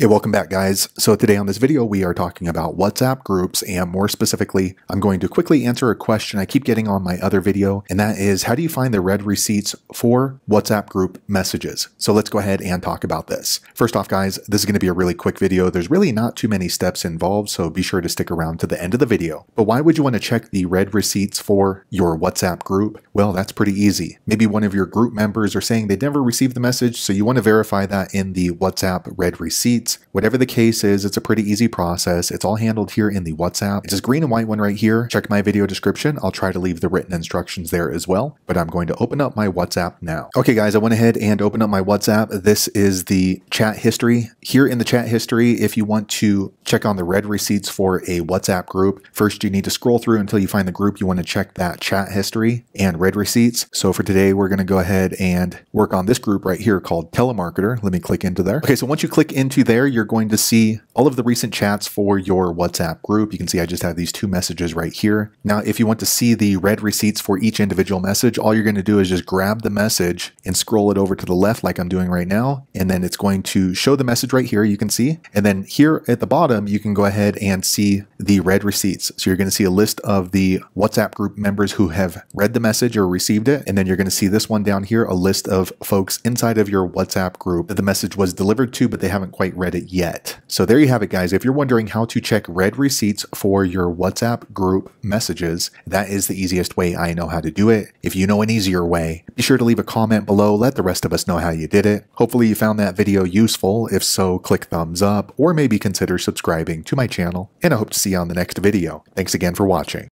Hey, welcome back guys. So today on this video, we are talking about WhatsApp groups, and more specifically, I'm going to quickly answer a question I keep getting on my other video, and that is, how do you find the red receipts for WhatsApp group messages? So let's go ahead and talk about this. First off guys, this is going to be a really quick video. There's really not too many steps involved, so be sure to stick around to the end of the video. But why would you want to check the red receipts for your WhatsApp group? Well, that's pretty easy. Maybe one of your group members are saying they never received the message, so you want to verify that in the WhatsApp red receipts. Whatever the case is, it's a pretty easy process. It's all handled here in the WhatsApp. It's this green and white one right here. Check my video description. I'll try to leave the written instructions there as well, but I'm going to open up my WhatsApp now. Okay guys, I went ahead and opened up my WhatsApp. This is the chat history. Here in the chat history, if you want to check on the red receipts for a WhatsApp group, first you need to scroll through until you find the group you want to check that chat history and red receipts. So for today, we're going to go ahead and work on this group right here called Telemarketer. Let me click into there. Okay, so once you click into there, you're going to see all of the recent chats for your WhatsApp group. You can see I just have these two messages right here. Now, if you want to see the red receipts for each individual message, all you're going to do is just grab the message and scroll it over to the left like I'm doing right now. And then it's going to show the message right here, you can see. And then here at the bottom, you can go ahead and see the red receipts. So you're going to see a list of the WhatsApp group members who have read the message or received it. And then you're going to see this one down here, a list of folks inside of your WhatsApp group that the message was delivered to, but they haven't quite read it yet. So there you have it guys. If you're wondering how to check red receipts for your WhatsApp group messages, that is the easiest way I know how to do it. If you know an easier way, be sure to leave a comment below. Let the rest of us know how you did it. Hopefully you found that video useful. If so, click thumbs up or maybe consider subscribing to my channel, and I hope to see you on the next video. Thanks again for watching.